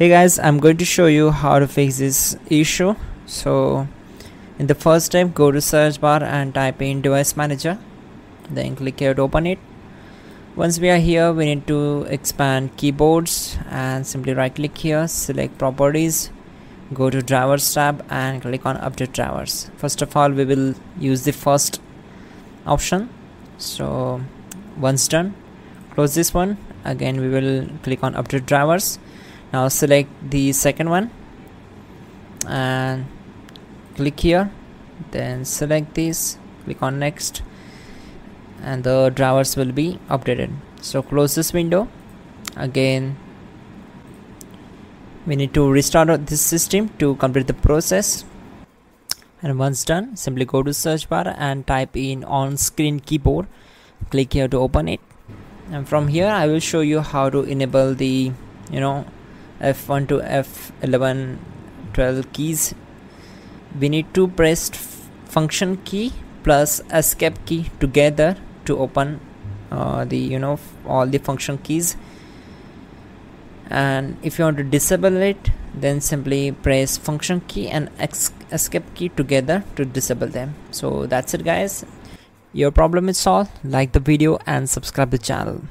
Hey guys, I'm going to show you how to fix this issue. So in the first step, go to search bar and type in device manager, then click here to open it. Once we are here, we need to expand keyboards and simply right click here, select properties, go to drivers tab and click on update drivers. First of all, we will use the first option. So once done, close this one. Again, we will click on update drivers. Now select the second one and click here, then select this, click on next, and the drivers will be updated. So close this window. Again, we need to restart this system to complete the process. And once done, simply go to search bar and type in on-screen keyboard, click here to open it. And from here, I will show you how to enable the F1 to F11, 12 keys. We need to press function key plus escape key together to open all the function keys. And if you want to disable it, then simply press function key and escape key together to disable them. So that's it guys. Your problem is solved. Like the video and subscribe the channel.